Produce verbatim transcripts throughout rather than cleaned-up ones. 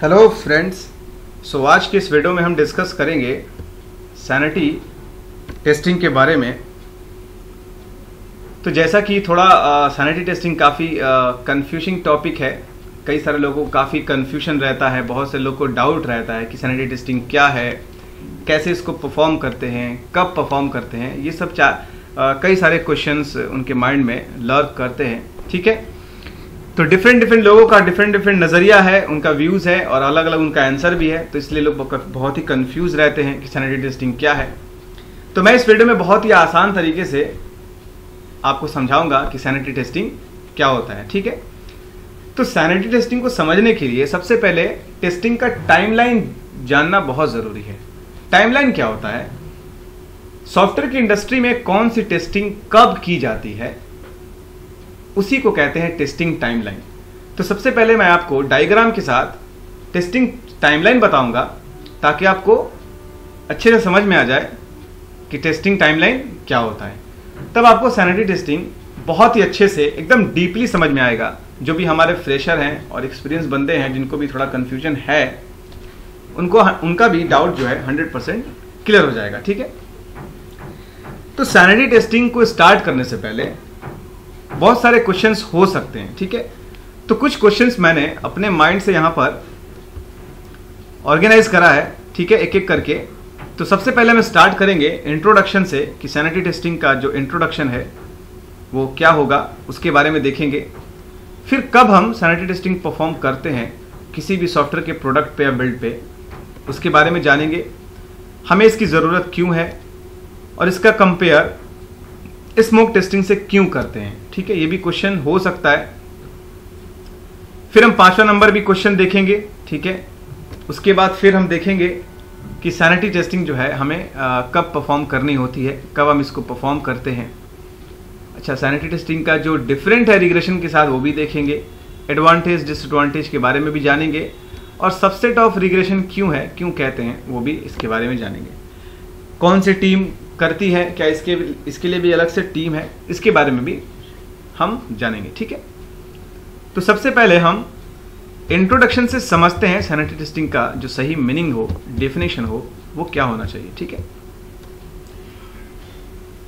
Hello friends, सो आज के इस वीडियो में हम डिस्कस करेंगे सैनिटी टेस्टिंग के बारे में। तो जैसा कि थोड़ा सैनिटी टेस्टिंग काफ़ी कंफ्यूजिंग टॉपिक है, कई सारे लोगों को काफ़ी कंफ्यूजन रहता है, बहुत से लोगों को डाउट रहता है कि सैनिटी टेस्टिंग क्या है, कैसे इसको परफॉर्म करते हैं, कब परफॉर्म करते हैं, ये सब चार कई सारे क्वेश्चंस उनके माइंड में लर्क करते हैं। ठीक है, तो डिफरेंट डिफरेंट लोगों का डिफरेंट डिफरेंट नज़रिया है, उनका व्यूज़ है और अलग अलग उनका आंसर भी है, तो इसलिए लोग बहुत ही कंफ्यूज रहते हैं कि सैनिटी टेस्टिंग क्या है। तो मैं इस वीडियो में बहुत ही आसान तरीके से आपको समझाऊंगा कि सैनिटी टेस्टिंग क्या होता है। ठीक है, तो सैनिटी टेस्टिंग को समझने के लिए सबसे पहले टेस्टिंग का टाइमलाइन जानना बहुत ज़रूरी है। टाइमलाइन क्या होता है, सॉफ्टवेयर की इंडस्ट्री में कौन सी टेस्टिंग कब की जाती है, उसी को कहते हैं टेस्टिंग टाइमलाइन। तो सबसे पहले मैं आपको डायग्राम के साथ टेस्टिंग टाइमलाइन बताऊंगा ताकि आपको अच्छे से समझ में आ जाए कि टेस्टिंग टाइमलाइन क्या होता है। तब आपको सैनिटी टेस्टिंग बहुत ही अच्छे से एकदम डीपली समझ में आएगा। जो भी हमारे फ्रेशर हैं और एक्सपीरियंस बंदे हैं, जिनको भी थोड़ा कन्फ्यूजन है, उनको उनका भी डाउट जो है हंड्रेड परसेंट क्लियर हो जाएगा। ठीक है, तो सैनिटी टेस्टिंग को स्टार्ट करने से पहले बहुत सारे क्वेश्चंस हो सकते हैं। ठीक है, तो कुछ क्वेश्चंस मैंने अपने माइंड से यहाँ पर ऑर्गेनाइज करा है। ठीक है, एक एक करके। तो सबसे पहले हम स्टार्ट करेंगे इंट्रोडक्शन से कि सैनिटी टेस्टिंग का जो इंट्रोडक्शन है वो क्या होगा, उसके बारे में देखेंगे। फिर कब हम सैनिटी टेस्टिंग परफॉर्म करते हैं किसी भी सॉफ्टवेयर के प्रोडक्ट पे या बिल्ड पे, उसके बारे में जानेंगे। हमें इसकी ज़रूरत क्यों है और इसका कंपेयर स्मोक टेस्टिंग से क्यों करते हैं। ठीक है, ये भी क्वेश्चन हो सकता है। फिर हम पांचवा नंबर भी क्वेश्चन देखेंगे। ठीक है, उसके बाद फिर हम देखेंगे कि सैनिटी टेस्टिंग जो है हमें आ, कब परफॉर्म करनी होती है, कब हम इसको परफॉर्म करते हैं। अच्छा, सैनिटी टेस्टिंग का जो डिफरेंट है रिग्रेशन के साथ, वो भी देखेंगे। एडवांटेज डिसएडवांटेज के बारे में भी जानेंगे और सबसेट ऑफ रिग्रेशन क्यों है, क्यों कहते हैं, वो भी इसके बारे में जानेंगे। कौन सी टीम करती है, क्या इसके इसके लिए भी अलग से टीम है, इसके बारे में भी हम जानेंगे। ठीक है, तो सबसे पहले हम इंट्रोडक्शन से समझते हैं सैनिटी टेस्टिंग का जो सही मीनिंग हो, डेफिनेशन हो, वो क्या होना चाहिए। ठीक है,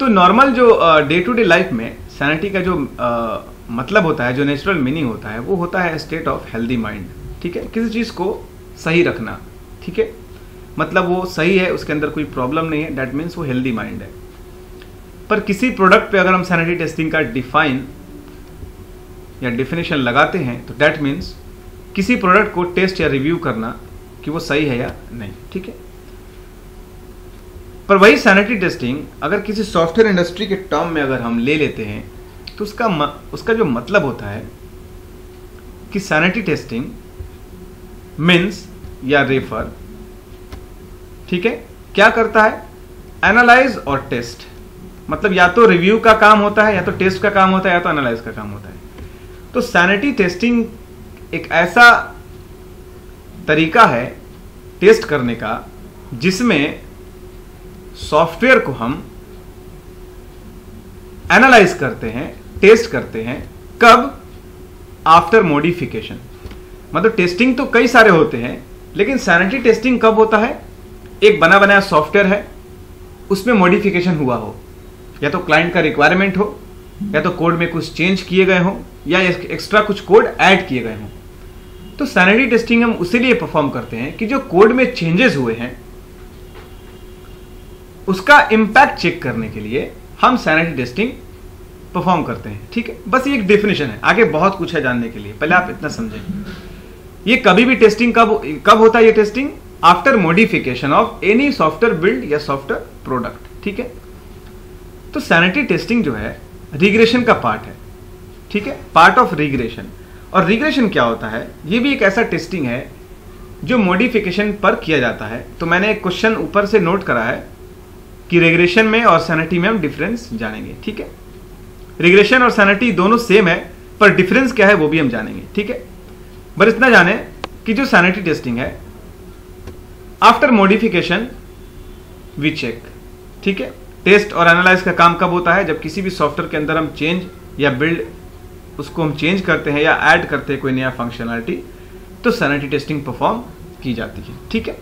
तो नॉर्मल जो डे टू डे लाइफ में सैनिटी का जो आ, मतलब होता है, जो नेचुरल मीनिंग होता है, वो होता है स्टेट ऑफ हेल्दी माइंड। ठीक है, किसी चीज़ को सही रखना। ठीक है, मतलब वो सही है, उसके अंदर कोई प्रॉब्लम नहीं है, डैट मीन्स वो हेल्दी माइंड है। पर किसी प्रोडक्ट पे अगर हम सैनिटी टेस्टिंग का डिफाइन या डेफिनेशन लगाते हैं तो डैट मीन्स किसी प्रोडक्ट को टेस्ट या रिव्यू करना कि वो सही है या नहीं। ठीक है, पर वही सैनिटी टेस्टिंग अगर किसी सॉफ्टवेयर इंडस्ट्री के टर्म में अगर हम ले लेते हैं तो उसका म, उसका जो मतलब होता है कि सैनिटी टेस्टिंग मीन्स या रेफर, ठीक है, क्या करता है, एनालाइज और टेस्ट। मतलब या तो रिव्यू का काम होता है, या तो टेस्ट का काम होता है, या तो एनालाइज का काम होता है। तो सैनिटी टेस्टिंग एक ऐसा तरीका है टेस्ट करने का जिसमें सॉफ्टवेयर को हम एनालाइज करते हैं, टेस्ट करते हैं। कब? After modification. मतलब टेस्टिंग तो कई सारे होते हैं, लेकिन सैनिटी टेस्टिंग कब होता है, एक बना बनाया सॉफ्टवेयर है, उसमें मॉडिफिकेशन हुआ हो, या तो क्लाइंट का रिक्वायरमेंट हो, या तो कोड में कुछ चेंज किए गए हों, या एक्स्ट्रा कुछ कोड ऐड किए गए हों। तो सैनिटी टेस्टिंग हम उसी लिए परफॉर्म करते हैं कि जो कोड में चेंजेस हुए हैं उसका इम्पैक्ट चेक करने के लिए हम सैनिटी टेस्टिंग परफॉर्म करते हैं। ठीक है, बस ये एक डेफिनेशन है, आगे बहुत कुछ है जानने के लिए, पहले आप इतना समझें। ये कभी भी टेस्टिंग कब कब होता है, ये testing after modification of any software build या सॉफ्टवेयर प्रोडक्ट। ठीक है, तो सैनिटी टेस्टिंग जो है रिग्रेशन का पार्ट है। ठीक है, पार्ट ऑफ रिग्रेशन। और रिग्रेशन क्या होता है, ये भी एक ऐसा टेस्टिंग है जो मॉडिफिकेशन पर किया जाता है। तो मैंने एक क्वेश्चन ऊपर से नोट करा है कि रिग्रेशन में और सैनिटी में हम डिफरेंस जानेंगे। ठीक है, रिग्रेशन और सैनिटी दोनों सेम है, पर डिफरेंस क्या है वो भी हम जानेंगे। ठीक है, बस इतना जाने कि जो सैनिटी टेस्टिंग है आफ्टर मॉडिफिकेशन वी चेक। ठीक है, टेस्ट और एनालाइज का काम कब होता है, जब किसी भी सॉफ्टवेयर के अंदर हम चेंज या बिल्ड उसको हम चेंज करते हैं या ऐड करते हैं कोई नया फंक्शनलिटी, तो सैनिटी टेस्टिंग परफॉर्म की जाती है। ठीक है,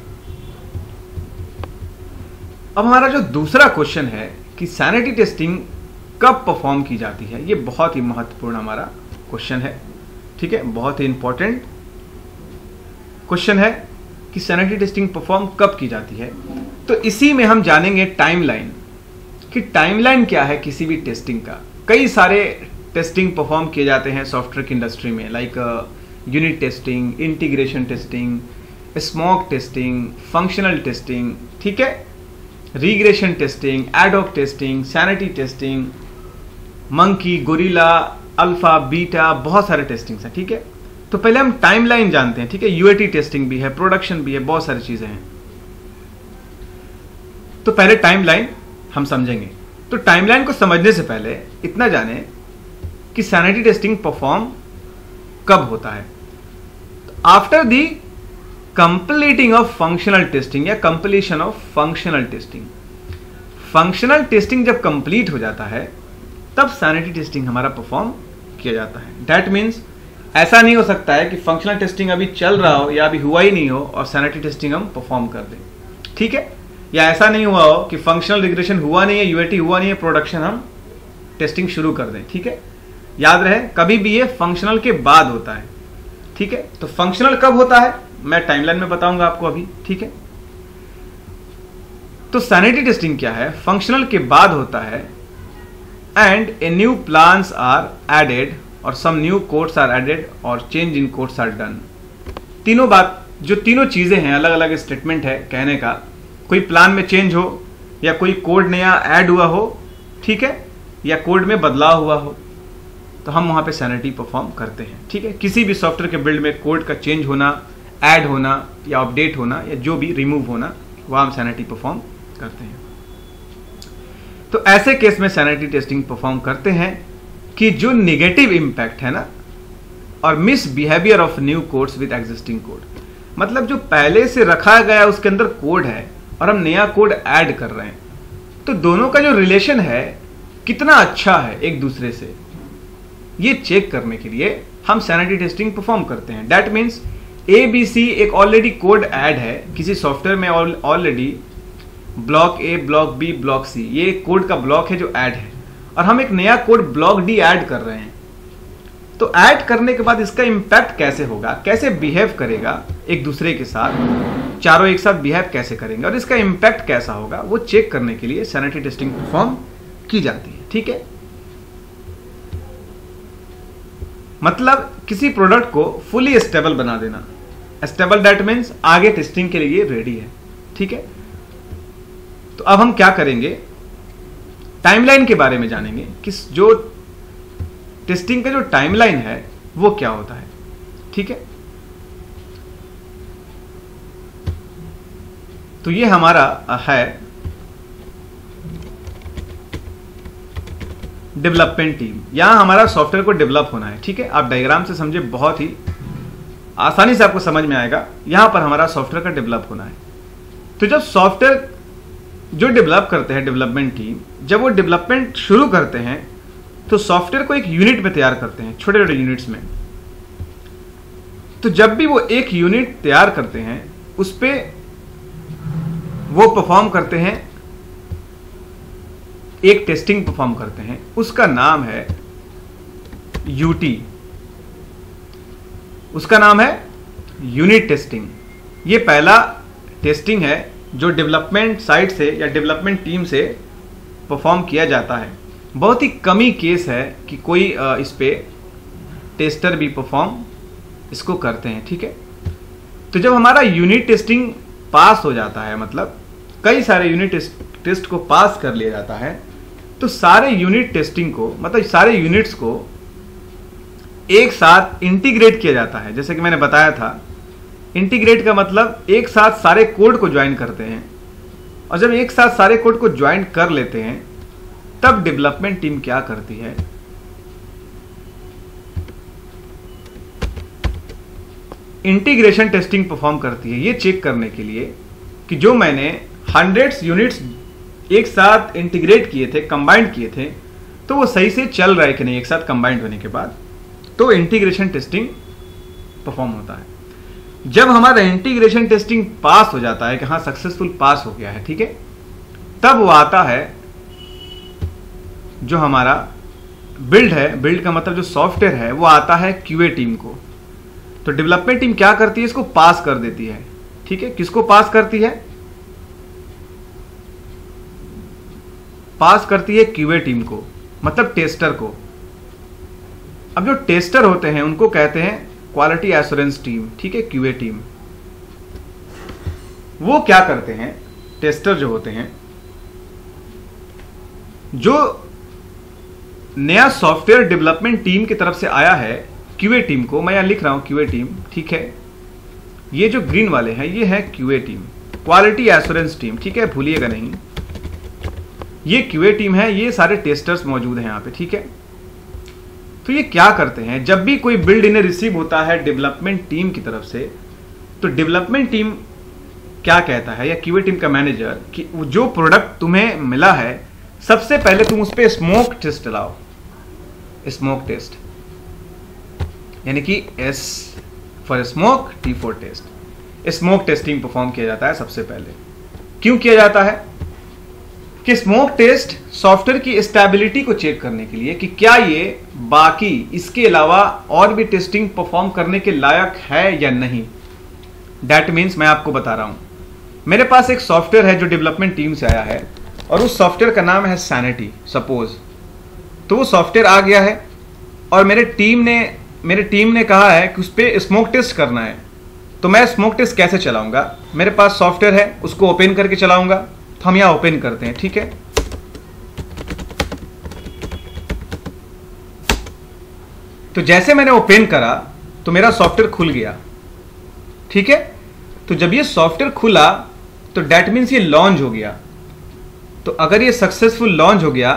अब हमारा जो दूसरा क्वेश्चन है कि सैनिटी टेस्टिंग कब परफॉर्म की जाती है, ये बहुत ही महत्वपूर्ण हमारा क्वेश्चन है। ठीक है, बहुत ही इंपॉर्टेंट क्वेश्चन है कि सैनिटी टेस्टिंग परफॉर्म कब की जाती है। तो इसी में हम जानेंगे टाइमलाइन, कि टाइमलाइन क्या है किसी भी टेस्टिंग का। कई सारे टेस्टिंग परफॉर्म किए जाते हैं सॉफ्टवेयर की इंडस्ट्री में, like unit testing, integration testing, smoke testing, functional testing, ठीक है, regression testing, ad hoc testing, sanity testing, monkey, gorilla, alpha, beta, बहुत सारे टेस्टिंग्स हैं। ठीक है, तो पहले हम टाइमलाइन जानते हैं। ठीक है, यूएटी टेस्टिंग भी है, प्रोडक्शन भी है, बहुत सारी चीजें हैं। तो पहले टाइमलाइन हम समझेंगे। तो टाइमलाइन को समझने से पहले इतना जाने कि सैनिटी टेस्टिंग परफॉर्म कब होता है। After the completing of functional testing या completion of functional testing. Functional testing जब कंप्लीट हो जाता है तब सैनिटी टेस्टिंग हमारा परफॉर्म किया जाता है। दैट मीन्स ऐसा नहीं हो सकता है कि फंक्शनल टेस्टिंग अभी चल रहा हो या अभी हुआ ही नहीं हो और सैनिटी टेस्टिंग हम परफॉर्म कर दें। ठीक है, या ऐसा नहीं हुआ हो कि फंक्शनल रिग्रेशन हुआ नहीं है, यूएटी हुआ नहीं है, प्रोडक्शन हम टेस्टिंग शुरू कर दें। ठीक है, याद रहे कभी भी ये फंक्शनल के बाद होता है। ठीक है, तो फंक्शनल कब होता है मैं टाइमलाइन में बताऊंगा आपको अभी। ठीक है, तो सैनिटी टेस्टिंग क्या है, फंक्शनल के बाद होता है। And a new plans are added और some new codes are added और change in codes are done. तीनों बात, जो तीनों चीजें हैं, अलग अलग स्टेटमेंट है कहने का। कोई प्लान में चेंज हो या कोई कोड नया ऐड हुआ हो, ठीक है, या कोड में बदलाव हुआ हो, तो हम वहां पे सैनिटी परफॉर्म करते हैं। ठीक है, किसी भी सॉफ्टवेयर के बिल्ड में कोड का चेंज होना, ऐड होना या अपडेट होना या जो भी रिमूव होना, वह हम सैनिटी परफॉर्म करते हैं। तो ऐसे केस में सैनिटी टेस्टिंग परफॉर्म करते हैं कि जो नेगेटिव इंपैक्ट है ना और misbehaviour of new codes with existing code, मतलब जो पहले से रखा गया उसके अंदर कोड है और हम नया कोड ऐड कर रहे हैं, तो दोनों का जो रिलेशन है कितना अच्छा है एक दूसरे से, ये चेक करने के लिए हम सैनिटी टेस्टिंग परफॉर्म करते हैं। That means A B C एक ऑलरेडी कोड ऐड है किसी सॉफ्टवेयर में, already block A, block B, block C, ये कोड का ब्लॉक है जो ऐड है, और हम एक नया कोड ब्लॉक डी ऐड कर रहे हैं। तो ऐड करने के बाद इसका इम्पैक्ट कैसे होगा, कैसे बिहेव करेगा एक दूसरे के साथ, चारों एक साथ बिहेव कैसे करेंगे और इसका इम्पैक्ट कैसा होगा, वो चेक करने के लिए सैनिटी टेस्टिंग परफॉर्म की जाती है। ठीक है, मतलब किसी प्रोडक्ट को फुली स्टेबल बना देना। स्टेबल दैट मीन्स आगे टेस्टिंग के लिए रेडी है। ठीक है, तो अब हम क्या करेंगे, टाइमलाइन के बारे में जानेंगे कि जो टेस्टिंग का जो टाइमलाइन है वो क्या होता है। ठीक है, तो ये हमारा है डेवलपमेंट टीम, यहां हमारा सॉफ्टवेयर को डेवलप होना है। ठीक है, आप डायग्राम से समझे, बहुत ही आसानी से आपको समझ में आएगा। यहां पर हमारा सॉफ्टवेयर का डेवलप होना है। तो जब सॉफ्टवेयर जो डेवलप करते हैं, डेवलपमेंट टीम, जब वो डेवलपमेंट शुरू करते हैं तो सॉफ्टवेयर को एक यूनिट में तैयार करते हैं, छोटे छोटे यूनिट्स में। तो जब भी वो एक यूनिट तैयार करते हैं उस पर वो परफॉर्म करते हैं, एक टेस्टिंग परफॉर्म करते हैं, उसका नाम है यूटी, उसका नाम है यूनिट टेस्टिंग। ये पहला टेस्टिंग है जो डेवलपमेंट साइट से या डेवलपमेंट टीम से परफॉर्म किया जाता है। बहुत ही कमी केस है कि कोई इस पर टेस्टर भी परफॉर्म इसको करते हैं। ठीक है, तो जब हमारा यूनिट टेस्टिंग पास हो जाता है, मतलब कई सारे यूनिट टेस्ट टेस्ट को पास कर लिया जाता है, तो सारे यूनिट टेस्टिंग को, मतलब सारे यूनिट्स को एक साथ इंटीग्रेट किया जाता है। जैसे कि मैंने बताया था, इंटीग्रेट का मतलब एक साथ सारे कोड को ज्वाइन करते हैं, और जब एक साथ सारे कोड को ज्वाइन कर लेते हैं तब डेवलपमेंट टीम क्या करती है, इंटीग्रेशन टेस्टिंग परफॉर्म करती है, ये चेक करने के लिए कि जो मैंने हंड्रेड्स यूनिट्स एक साथ इंटीग्रेट किए थे, कंबाइंड किए थे, तो वो सही से चल रहा है कि नहीं एक साथ कंबाइंड होने के बाद। तो इंटीग्रेशन टेस्टिंग परफॉर्म होता है। जब हमारा इंटीग्रेशन टेस्टिंग पास हो जाता है कि हाँ सक्सेसफुल पास हो गया है, ठीक है, तब वो आता है जो हमारा बिल्ड है, बिल्ड का मतलब जो सॉफ्टवेयर है वो आता है क्यूए टीम को। तो डेवलपमेंट टीम क्या करती है, इसको पास कर देती है, ठीक है। किसको पास करती है? पास करती है क्यूए टीम को, मतलब टेस्टर को। अब जो टेस्टर होते हैं उनको कहते हैं क्वालिटी एश्योरेंस टीम, ठीक है, क्यूए टीम। वो क्या करते हैं, टेस्टर जो होते हैं, जो नया सॉफ्टवेयर डेवलपमेंट टीम की तरफ से आया है क्यूए टीम को, मैं यहां लिख रहा हूं क्यूए टीम, ठीक है, ये जो ग्रीन वाले हैं ये है QA team, quality assurance team, ठीक है, भूलिएगा नहीं, ये क्यूए टीम है, ये सारे टेस्टर्स मौजूद हैं यहां पे, ठीक है। तो ये क्या करते हैं, जब भी कोई बिल्ड इन्हें रिसीव होता है डेवलपमेंट टीम की तरफ से, तो डेवलपमेंट टीम क्या कहता है या क्यूए टीम का मैनेजर कि जो प्रोडक्ट तुम्हें मिला है सबसे पहले तुम उस पर स्मोक टेस्ट चलाओ। स्मोक टेस्ट यानी कि S for smoke, T for test. Smoke testing perform किया जाता है सबसे पहले। क्यों किया जाता है कि स्मोक टेस्ट सॉफ्टवेयर की स्टेबिलिटी को चेक करने के लिए कि क्या ये बाकी इसके अलावा और भी टेस्टिंग परफॉर्म करने के लायक है या नहीं। दैट मीन्स मैं आपको बता रहा हूं, मेरे पास एक सॉफ्टवेयर है जो डेवलपमेंट टीम से आया है और उस सॉफ्टवेयर का नाम है सैनिटी, सपोज। तो वो सॉफ्टवेयर आ गया है और मेरे टीम ने मेरे टीम ने कहा है कि उस पर स्मोक टेस्ट करना है। तो मैं स्मोक टेस्ट कैसे चलाऊंगा, मेरे पास सॉफ्टवेयर है उसको ओपन करके चलाऊंगा। तो हम यहां ओपन करते हैं, ठीक है। तो जैसे मैंने ओपन करा तो मेरा सॉफ्टवेयर खुल गया, ठीक है। तो जब ये सॉफ्टवेयर खुला तो डैट मीन्स ये लॉन्च हो गया। तो अगर ये सक्सेसफुल लॉन्च हो गया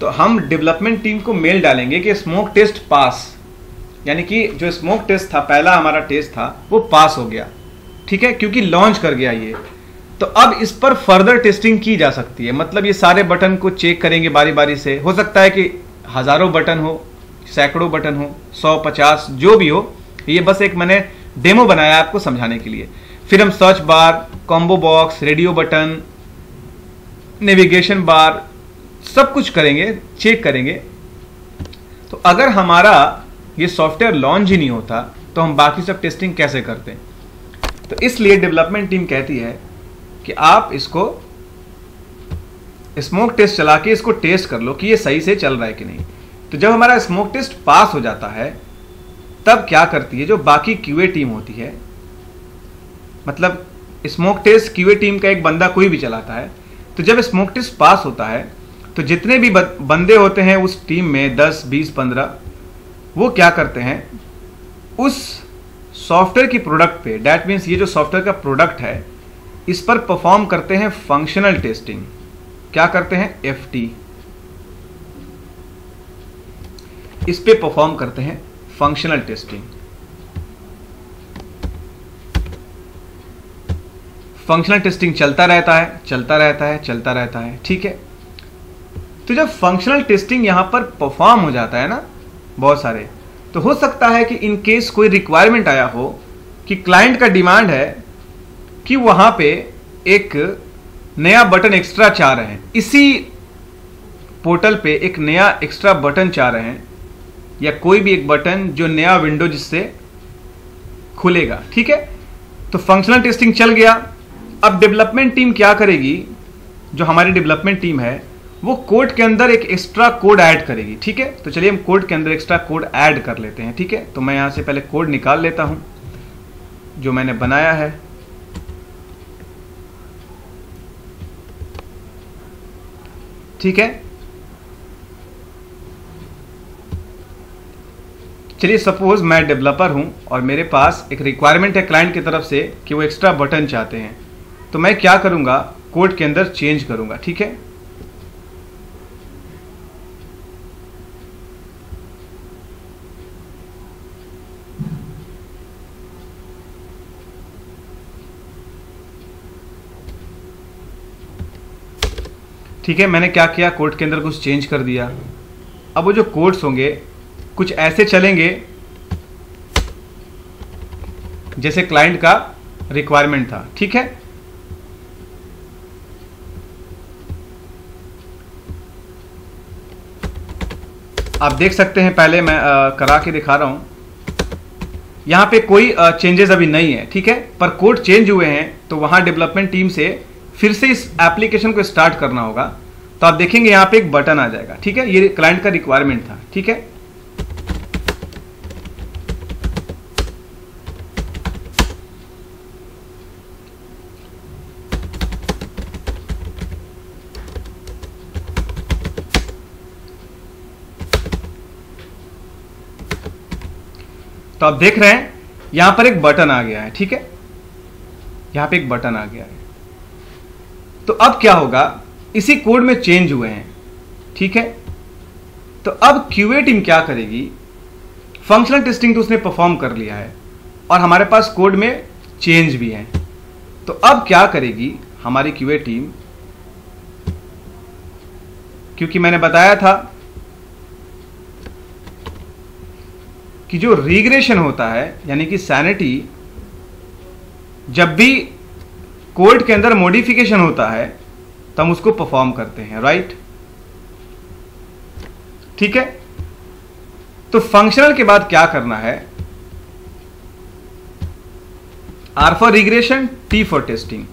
तो हम डेवलपमेंट टीम को मेल डालेंगे कि स्मोक टेस्ट पास, यानी कि जो स्मोक टेस्ट था, पहला हमारा टेस्ट था, वो पास हो गया, ठीक है, क्योंकि लॉन्च कर गया ये। तो अब इस पर फर्दर टेस्टिंग की जा सकती है, मतलब ये सारे बटन को चेक करेंगे बारी बारी से। हो सकता है कि हजारों बटन हो, सैकड़ों बटन हो, सौ पचास जो भी हो। ये बस एक मैंने डेमो बनाया आपको समझाने के लिए। फिर हम search bar, combo box, radio button, navigation bar, सब कुछ करेंगे, चेक करेंगे। तो अगर हमारा ये सॉफ्टवेयर लॉन्च ही नहीं होता तो हम बाकी सब टेस्टिंग कैसे करते हैं। तो इसलिए डेवलपमेंट टीम कहती है कि आप इसको स्मोक टेस्ट चला के इसको टेस्ट कर लो कि ये सही से चल रहा है कि नहीं। तो जब हमारा स्मोक टेस्ट पास हो जाता है तब क्या करती है जो बाकी क्यूए टीम होती है, मतलब स्मोक टेस्ट क्यूए टीम का एक बंदा कोई भी चलाता है। तो जब स्मोक टेस्ट पास होता है तो जितने भी बंदे होते हैं उस टीम में दस, बीस, पंद्रह, वो क्या करते हैं उस सॉफ्टवेयर की प्रोडक्ट पे, डैट मीन्स ये जो सॉफ्टवेयर का प्रोडक्ट है, इस पर परफॉर्म करते हैं फंक्शनल टेस्टिंग। क्या करते हैं, एफ टी, इस पे परफॉर्म करते हैं फंक्शनल टेस्टिंग। फंक्शनल टेस्टिंग चलता रहता है, चलता रहता है, चलता रहता है, ठीक है। तो जब फंक्शनल टेस्टिंग यहां पर परफॉर्म हो जाता है ना बहुत सारे, तो हो सकता है कि इन केस कोई रिक्वायरमेंट आया हो कि क्लाइंट का डिमांड है कि वहां पे एक नया बटन एक्स्ट्रा चाह रहे हैं, इसी पोर्टल पे एक नया एक्स्ट्रा बटन चाह रहे हैं, या कोई भी एक बटन जो नया विंडो जिससे खुलेगा, ठीक है। तो फंक्शनल टेस्टिंग चल गया। अब डेवलपमेंट टीम क्या करेगी, जो हमारी डेवलपमेंट टीम है वो कोड के अंदर एक एक्स्ट्रा कोड ऐड करेगी, ठीक है। तो चलिए हम कोड के अंदर एक्स्ट्रा कोड ऐड कर लेते हैं, ठीक है। तो मैं यहाँ से पहले कोड निकाल लेता हूँ जो मैंने बनाया है। ठीक है, चलिए सपोज मैं डेवलपर हूं और मेरे पास एक रिक्वायरमेंट है क्लाइंट की तरफ से कि वो एक्स्ट्रा बटन चाहते हैं। तो मैं क्या करूंगा, कोड के अंदर चेंज करूंगा, ठीक है। ठीक है, मैंने क्या किया, कोड के अंदर कुछ चेंज कर दिया। अब वो जो कोड्स होंगे कुछ ऐसे चलेंगे जैसे क्लाइंट का रिक्वायरमेंट था। ठीक है, आप देख सकते हैं, पहले मैं आ, करा के दिखा रहा हूं। यहाँ पे कोई चेंजेस अभी नहीं है, ठीक है, पर कोड चेंज हुए हैं तो वहाँ डेवलपमेंट टीम से फिर से इस एप्लीकेशन को स्टार्ट करना होगा। तो आप देखेंगे यहाँ पे एक बटन आ जाएगा। ठीक है, ये क्लाइंट का रिक्वायरमेंट था। ठीक है, तो आप देख रहे हैं यहां पर एक बटन आ गया है। ठीक है, यहां पे एक बटन आ गया है। तो अब क्या होगा, इसी कोड में चेंज हुए हैं। ठीक है, तो अब क्यूए टीम क्या करेगी, फंक्शनल टेस्टिंग तो उसने परफॉर्म कर लिया है और हमारे पास कोड में चेंज भी है। तो अब क्या करेगी हमारी क्यूए टीम, क्योंकि मैंने बताया था कि जो रिग्रेशन होता है, यानी कि सैनिटी, जब भी कोड के अंदर मॉडिफिकेशन होता है तो हम उसको परफॉर्म करते हैं, राइट। ठीक है, तो फंक्शनल के बाद क्या करना है, R for regression, T for testing,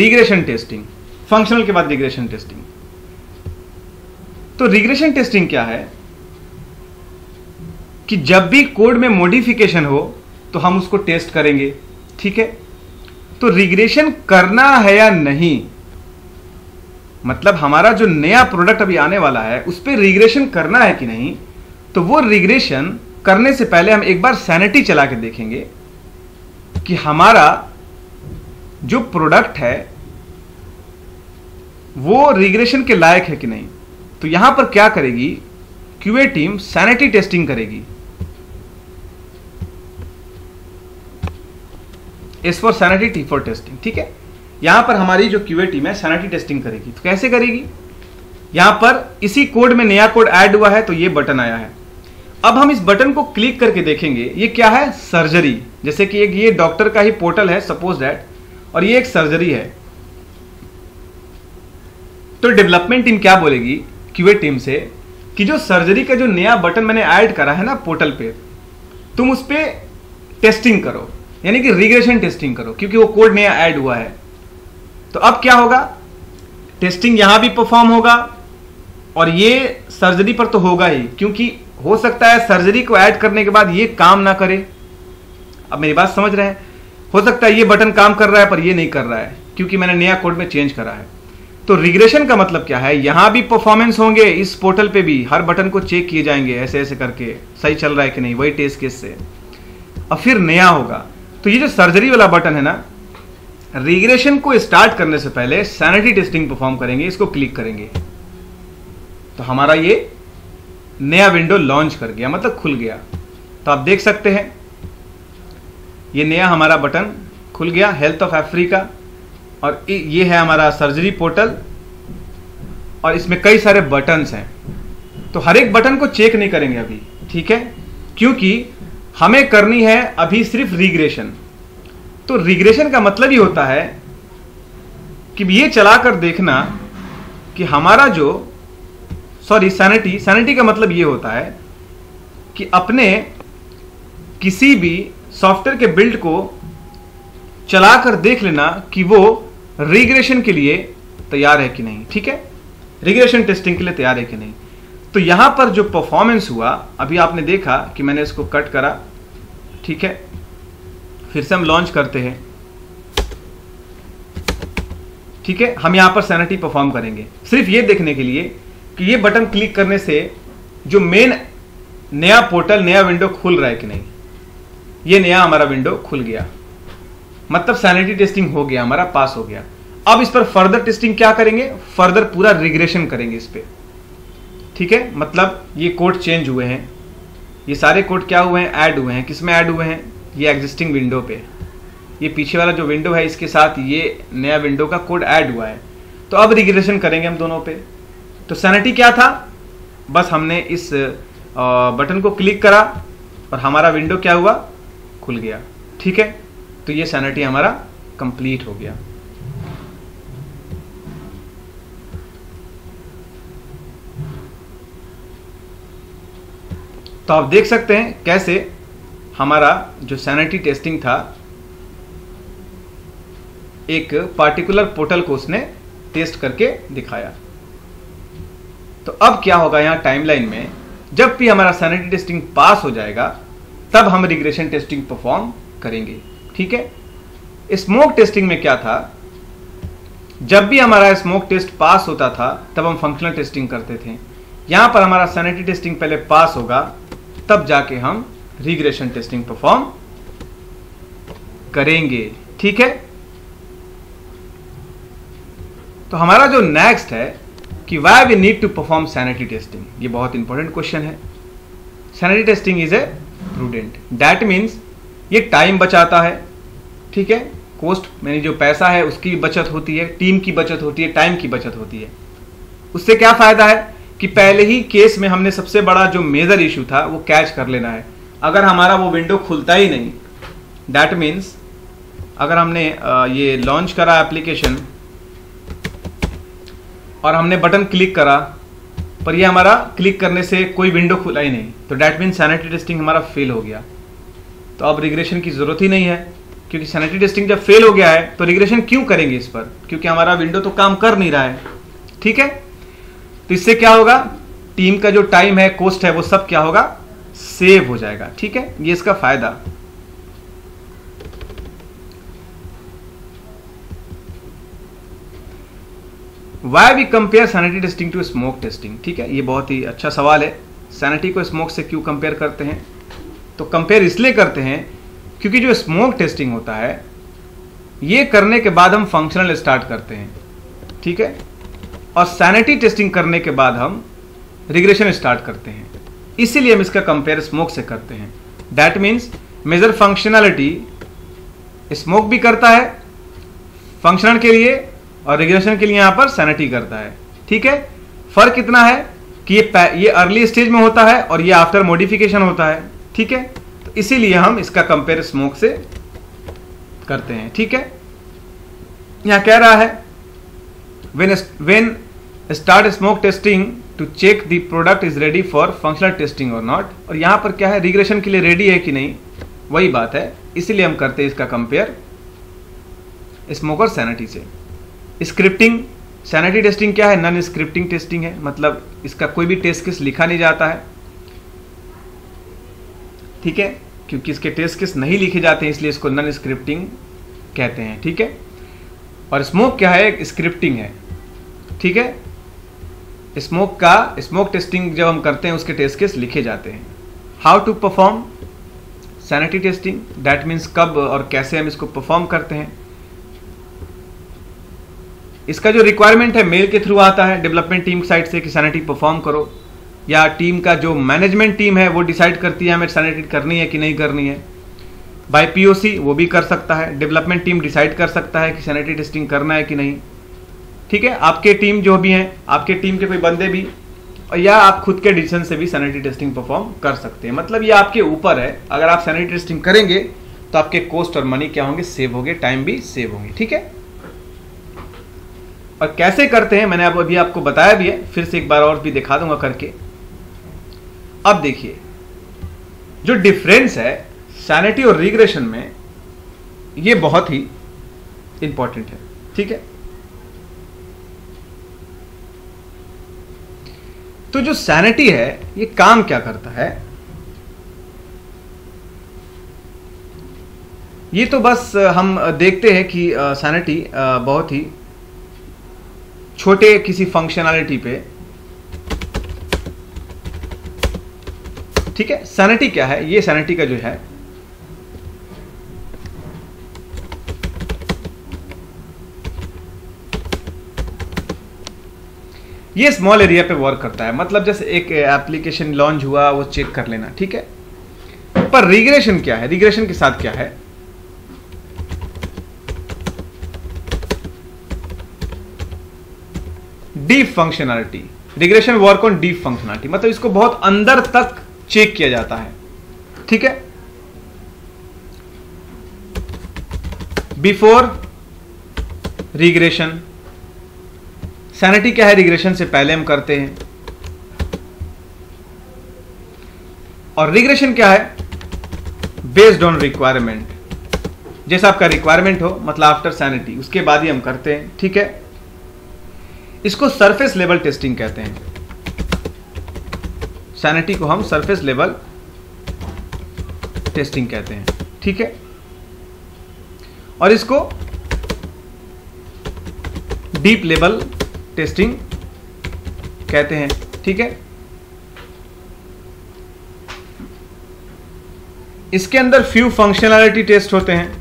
regression testing, functional के बाद रिग्रेशन टेस्टिंग। तो रिग्रेशन टेस्टिंग क्या है कि जब भी कोड में मॉडिफिकेशन हो तो हम उसको टेस्ट करेंगे। ठीक है, तो रिग्रेशन करना है या नहीं, मतलब हमारा जो नया प्रोडक्ट अभी आने वाला है उस पर रिग्रेशन करना है कि नहीं। तो वो रिग्रेशन करने से पहले हम एक बार सैनिटी चला के देखेंगे कि हमारा जो प्रोडक्ट है वो रिग्रेशन के लायक है कि नहीं। तो यहां पर क्या करेगी क्यूए टीम, सैनिटी टेस्टिंग करेगी। S for sanity, T for testing. ठीक है, यहां पर हमारी जो क्यूए टीम है सैनिटी टेस्टिंग करेगी। तो कैसे करेगी, यहां पर इसी कोड में नया कोड ऐड हुआ है तो ये बटन आया है। अब हम इस बटन को क्लिक करके देखेंगे ये क्या है, सर्जरी। जैसे कि एक ये डॉक्टर का ही पोर्टल है, सपोज दैट, और ये एक सर्जरी है। तो डेवलपमेंट टीम क्या बोलेगी क्यूए टीम से कि जो सर्जरी का जो नया बटन मैंने ऐड करा है ना पोर्टल पे, तुम उस पर टेस्टिंग करो, यानी कि रिग्रेशन टेस्टिंग करो, क्योंकि वो कोड नया ऐड हुआ है। तो अब क्या होगा, टेस्टिंग यहां भी परफॉर्म होगा और ये सर्जरी पर तो होगा ही, क्योंकि हो सकता है सर्जरी को ऐड करने के बाद ये काम ना करे। अब मेरी बात समझ रहे हैं, हो सकता है ये बटन काम कर रहा है पर ये नहीं कर रहा है क्योंकि मैंने नया कोड में चेंज करा है। तो रिग्रेशन का मतलब क्या है, यहां भी परफॉर्मेंस होंगे, इस पोर्टल पे भी हर बटन को चेक किए जाएंगे, ऐसे ऐसे करके सही चल रहा है कि नहीं, वही टेस्ट केस से, और फिर नया होगा। तो ये जो सर्जरी वाला बटन है ना, रिग्रेशन को स्टार्ट करने से पहले सैनिटी टेस्टिंग परफॉर्म करेंगे, इसको क्लिक करेंगे। तो हमारा ये नया विंडो लॉन्च कर गया, मतलब खुल गया। तो आप देख सकते हैं ये नया हमारा बटन खुल गया, हेल्थ ऑफ अफ्रीका, और ये है हमारा सर्जरी पोर्टल, और इसमें कई सारे बटन्स हैं। तो हर एक बटन को चेक नहीं करेंगे अभी, ठीक है, क्योंकि हमें करनी है अभी सिर्फ रिग्रेशन। तो रिग्रेशन का मतलब ही होता है कि ये चला कर देखना कि हमारा जो सॉरी सैनिटी सैनिटी का मतलब ये होता है कि अपने किसी भी सॉफ्टवेयर के बिल्ड को चला कर देख लेना कि वो रिग्रेशन के लिए तैयार है कि नहीं। ठीक है, रिग्रेशन टेस्टिंग के लिए तैयार है कि नहीं। तो यहाँ पर जो परफॉर्मेंस हुआ अभी आपने देखा कि मैंने इसको कट करा। ठीक है, फिर से हम लॉन्च करते हैं। ठीक है, हम यहाँ पर सैनिटी परफॉर्म करेंगे सिर्फ ये देखने के लिए कि ये बटन क्लिक करने से जो मेन नया पोर्टल, नया विंडो खुल रहा है कि नहीं। ये नया हमारा विंडो खुल गया, मतलब सैनिटी टेस्टिंग हो गया, हमारा पास हो गया। अब इस पर फर्दर टेस्टिंग क्या करेंगे, फर्दर पूरा रिग्रेशन करेंगे इस पर। ठीक है, मतलब ये कोड चेंज हुए हैं, ये सारे कोड क्या हुए हैं, ऐड हुए हैं। किसमें ऐड हुए हैं, ये एग्जिस्टिंग विंडो पे, ये पीछे वाला जो विंडो है इसके साथ ये नया विंडो का कोड ऐड हुआ है। तो अब रिग्रेशन करेंगे हम दोनों पे। तो सैनिटी क्या था, बस हमने इस बटन को क्लिक करा और हमारा विंडो क्या हुआ, खुल गया। ठीक है। तो ये सैनिटी हमारा कंप्लीट हो गया। तो आप देख सकते हैं कैसे हमारा जो सैनिटी टेस्टिंग था एक पार्टिकुलर पोर्टल को उसने टेस्ट करके दिखाया। तो अब क्या होगा, यहां टाइमलाइन में जब भी हमारा सैनिटी टेस्टिंग पास हो जाएगा तब हम रिग्रेशन टेस्टिंग परफॉर्म करेंगे। ठीक है, स्मोक टेस्टिंग में क्या था, जब भी हमारा स्मोक टेस्ट पास होता था तब हम फंक्शनल टेस्टिंग करते थे। यहां पर हमारा सैनिटी टेस्टिंग पहले पास होगा तब जाके हम रिग्रेशन टेस्टिंग परफॉर्म करेंगे। ठीक है, तो हमारा जो नेक्स्ट है कि why we need to perform sanity testing, ये बहुत इंपॉर्टेंट क्वेश्चन है। Sanity testing is a prudent, that means ये टाइम बचाता है। ठीक है, कॉस्ट यानी जो पैसा है उसकी भी बचत होती है, टीम की बचत होती है, टाइम की बचत होती है। उससे क्या फायदा है कि पहले ही केस में हमने सबसे बड़ा जो मेजर इशू था वो कैच कर लेना है। अगर हमारा वो विंडो खुलता ही नहीं, दैट मीन्स अगर हमने ये लॉन्च करा एप्लीकेशन और हमने बटन क्लिक करा पर ये हमारा क्लिक करने से कोई विंडो खुला ही नहीं, तो दैट मीन्स सैनिटी टेस्टिंग हमारा फेल हो गया। तो अब रिग्रेशन की जरूरत ही नहीं है, क्योंकि सैनिटी टेस्टिंग जब फेल हो गया है तो रिग्रेशन क्यों करेंगे इस पर, क्योंकि हमारा विंडो तो काम कर नहीं रहा है। ठीक है, तो इससे क्या होगा, टीम का जो टाइम है, कॉस्ट है, वो सब क्या होगा, सेव हो जाएगा। ठीक है, ये इसका फायदा। Why we compare sanity testing to smoke testing. ठीक है, ये बहुत ही अच्छा सवाल है। सैनिटी को स्मोक से क्यों कंपेयर करते हैं, तो कंपेयर इसलिए करते हैं क्योंकि जो स्मोक टेस्टिंग होता है ये करने के बाद हम फंक्शनल स्टार्ट करते हैं। ठीक है, और सैनिटी टेस्टिंग करने के बाद हम रिग्रेशन स्टार्ट करते हैं, इसीलिए हम इसका कंपेयर स्मोक से करते हैं। That means major functionality smoke भी करता है फंक्शनल के लिए और रिग्रेशन के लिए यहाँ पर सैनिटी करता है। ठीक है, फर्क इतना है कि ये ये अर्ली स्टेज में होता है और ये आफ्टर मॉडिफिकेशन होता है। ठीक है, तो इसीलिए हम इसका कंपेयर स्मोक से करते हैं। ठीक है, यहां कह रहा है when when start smoke testing to check the product is ready for functional testing और नॉट। और यहां पर क्या है, रिग्रेशन के लिए रेडी है कि नहीं, वही बात है, इसीलिए हम करते हैं इसका कंपेयर स्मोक और सैनिटी से। स्क्रिप्टिंग सैनिटी टेस्टिंग क्या है, नॉन स्क्रिप्टिंग टेस्टिंग है, मतलब इसका कोई भी टेस्ट केस लिखा नहीं जाता है। ठीक है, क्योंकि इसके टेस्ट केस नहीं लिखे जाते हैं इसलिए इसको नॉन स्क्रिप्टिंग कहते हैं। ठीक है, और स्मोक क्या है, एक स्क्रिप्टिंग है। ठीक है, स्मोक का स्मोक टेस्टिंग जब हम करते हैं उसके टेस्ट केस लिखे जाते हैं। How to perform sanity testing, that means कब और कैसे हम इसको परफॉर्म करते हैं। इसका जो रिक्वायरमेंट है मेल के थ्रू आता है डेवलपमेंट टीम साइड से कि सैनिटी परफॉर्म करो, या टीम का जो मैनेजमेंट टीम है वो डिसाइड करती है हमें सैनिटी करनी है कि नहीं करनी है। बाय पीओसी वो भी कर सकता है, डेवलपमेंट टीम डिसाइड कर सकता है कि सैनिटी टेस्टिंग करना है कि नहीं। ठीक है, आपके टीम जो भी हैं, आपके टीम के कोई बंदे भी, और या आप खुद के डिसीजन से भी सैनिटी टेस्टिंग परफॉर्म कर सकते हैं। मतलब ये आपके ऊपर है, अगर आप सैनिटी टेस्टिंग करेंगे तो आपके कॉस्ट और मनी क्या होंगे, सेव होंगे, टाइम भी सेव होंगे। ठीक है, और कैसे करते हैं मैंने अब अभी आपको बताया भी है, फिर से एक बार और भी दिखा दूंगा करके। अब देखिए जो डिफरेंस है सैनिटी और रिग्रेशन में, ये बहुत ही इंपॉर्टेंट है। ठीक है, तो जो सैनिटी है ये काम क्या करता है, ये तो बस हम देखते हैं कि सैनिटी बहुत ही छोटे किसी फंक्शनैलिटी पे। ठीक है, सैनिटी क्या है, ये सैनिटी का जो है ये स्मॉल एरिया पे वर्क करता है, मतलब जैसे एक एप्लीकेशन लॉन्च हुआ वो चेक कर लेना। ठीक है, पर रिग्रेशन क्या है, रिग्रेशन के साथ क्या है, deep functionality. Regression work on deep functionality, मतलब इसको बहुत अंदर तक चेक किया जाता है। ठीक है, बिफोर रिग्रेशन। सैनिटी क्या है, रिग्रेशन से पहले हम करते हैं। और रिग्रेशन क्या है, बेस्ड ऑन रिक्वायरमेंट। जैसा आपका रिक्वायरमेंट हो, मतलब आफ्टर सैनिटी, उसके बाद ही हम करते हैं। ठीक है, इसको सरफेस लेवल टेस्टिंग कहते हैं। सैनिटी को हम सरफेस लेवल टेस्टिंग कहते हैं। ठीक है, और इसको डीप लेवल टेस्टिंग कहते हैं। ठीक है, इसके अंदर फ्यू फंक्शनैलिटी टेस्ट होते हैं।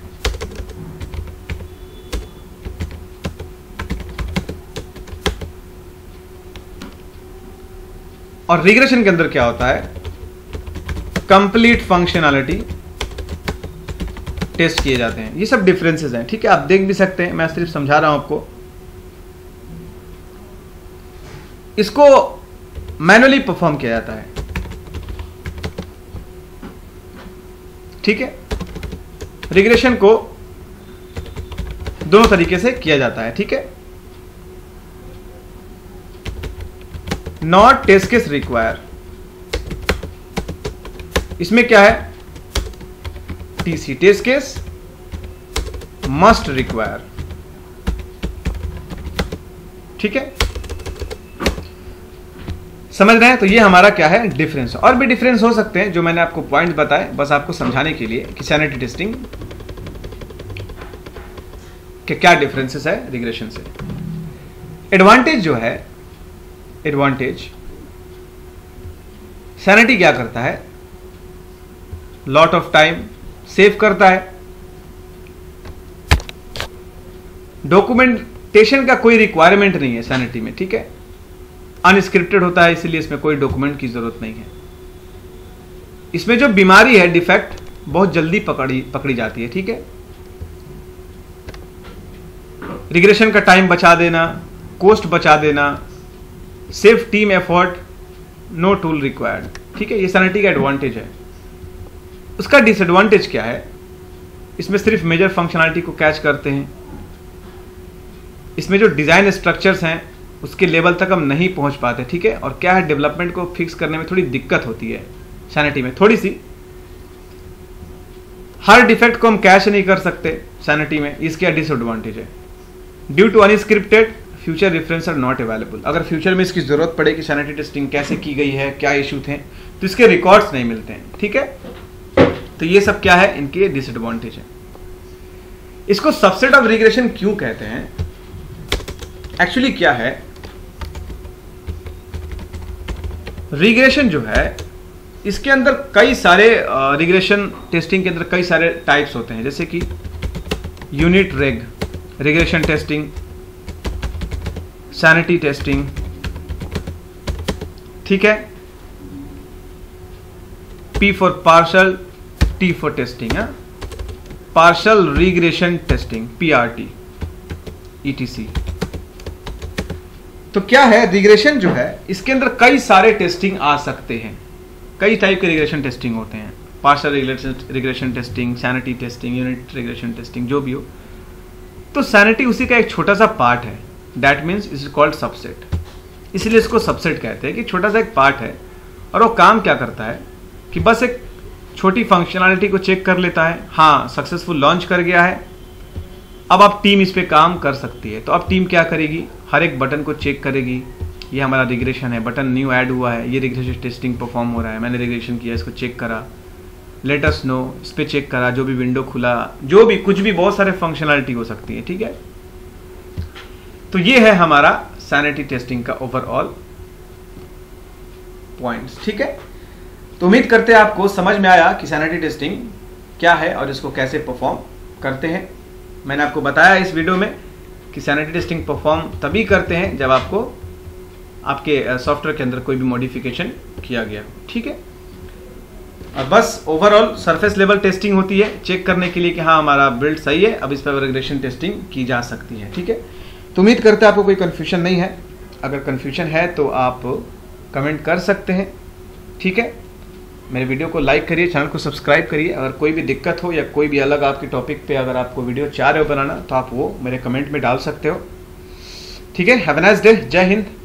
और रिग्रेशन के अंदर क्या होता है, कंप्लीट फंक्शनैलिटी टेस्ट किए जाते हैं। ये सब डिफरेंसेस हैं। ठीक है, आप देख भी सकते हैं, मैं सिर्फ समझा रहा हूं आपको। इसको मैनुअली परफॉर्म किया जाता है। ठीक है, रिग्रेशन को दोनों तरीके से किया जाता है। ठीक है, नॉट टेस्ट केस रिक्वायर, इसमें क्या है, TC test case must require. ठीक है, समझ रहे हैं। तो ये हमारा क्या है, डिफरेंस। और भी डिफरेंस हो सकते हैं जो मैंने आपको पॉइंट बताए, बस आपको समझाने के लिए कि सैनिटी टेस्टिंग के क्या डिफरेंसेस है रिग्रेशन से। एडवांटेज जो है, एडवांटेज, सैनिटी क्या करता है, लॉट ऑफ टाइम सेव करता है। डॉक्यूमेंटेशन का कोई रिक्वायरमेंट नहीं है सैनिटी में। ठीक है, अनस्क्रिप्टेड होता है, इसलिए इसमें कोई डॉक्यूमेंट की जरूरत नहीं है। इसमें जो बीमारी है, डिफेक्ट, बहुत जल्दी पकड़ी पकड़ी जाती है। ठीक है, रिग्रेशन का टाइम बचा देना, कोस्ट बचा देना, सिर्फ team effort, no tool required. ठीक है, ये सैनिटी का एडवांटेज है। उसका डिसएडवांटेज क्या है, इसमें सिर्फ मेजर फंक्शनैलिटी को कैच करते हैं। इसमें जो डिजाइन स्ट्रक्चर्स हैं उसके लेवल तक हम नहीं पहुंच पाते। ठीक है, और क्या है, डेवलपमेंट को फिक्स करने में थोड़ी दिक्कत होती है सैनिटी में, थोड़ी सी। हर डिफेक्ट को हम कैच नहीं कर सकते सैनिटी में, इसका डिसएडवांटेज है। Due to unscripted, future reference are not available. अगर फ्यूचर में इसकी जरूरत पड़े कि सैनिटी टेस्टिंग कैसे की गई है, क्या इशू थे, तो इसके रिकॉर्ड्स नहीं मिलते हैं। ठीक है, तो ये सब क्या है, इनके डिसएडवांटेज है। इसको सबसेट ऑफ रिग्रेशन क्यों कहते हैं, एक्चुअली क्या है, रिग्रेशन जो है इसके अंदर कई सारे, रिग्रेशन टेस्टिंग के अंदर कई सारे टाइप्स होते हैं, जैसे कि यूनिट रेग, रिग्रेशन टेस्टिंग, सैनिटी टेस्टिंग। ठीक है, P for partial, T for testing, है partial regression testing, PRT, ETC. तो क्या है, रिग्रेशन जो है इसके अंदर कई सारे टेस्टिंग आ सकते हैं। कई टाइप के रिग्रेशन टेस्टिंग होते हैं, partial regression regression testing, sanity testing, unit regression testing, जो भी हो। तो सैनिटी उसी का एक छोटा सा पार्ट है, that means is called subset, इसलिए इसको सबसेट कहते हैं कि छोटा सा एक पार्ट है। और वो काम क्या करता है कि बस एक छोटी फंक्शनैलिटी को चेक कर लेता है, हाँ सक्सेसफुल लॉन्च कर गया है, अब आप टीम इस पे काम कर सकती है। तो अब टीम क्या करेगी, हर एक बटन को चेक करेगी, ये हमारा रिग्रेशन है, बटन न्यू ऐड हुआ है, ये रिग्रेशन टेस्टिंग परफॉर्म हो रहा है, मैंने रिग्रेशन किया, इसको चेक करा, लेट अस नो, इस पर चेक करा, जो भी विंडो खुला, जो भी कुछ भी, बहुत सारे फंक्शनैलिटी हो सकती है। ठीक है, तो ये है हमारा सैनिटी टेस्टिंग का ओवरऑल पॉइंट्स। ठीक है, तो उम्मीद करते हैं आपको समझ में आया कि सैनिटी टेस्टिंग क्या है और इसको कैसे परफॉर्म करते हैं। मैंने आपको बताया इस वीडियो में कि सैनिटी टेस्टिंग परफॉर्म तभी करते हैं जब आपको आपके सॉफ्टवेयर के अंदर कोई भी मॉडिफिकेशन किया गया। ठीक है, और बस ओवरऑल सरफेस लेवल टेस्टिंग होती है, चेक करने के लिए कि हाँ हमारा बिल्ड सही है, अब इस पर रिग्रेशन टेस्टिंग की जा सकती है। ठीक है, तो उम्मीद करते हैं आपको कोई कन्फ्यूजन नहीं है। अगर कन्फ्यूजन है तो आप कमेंट कर सकते हैं। ठीक है, मेरे वीडियो को लाइक करिए, चैनल को सब्सक्राइब करिए। अगर कोई भी दिक्कत हो या कोई भी अलग आपके टॉपिक पे अगर आपको वीडियो चाह रहे हो बनाना तो आप वो मेरे कमेंट में डाल सकते हो। ठीक है, हैव अ नाइस डे, जय हिंद।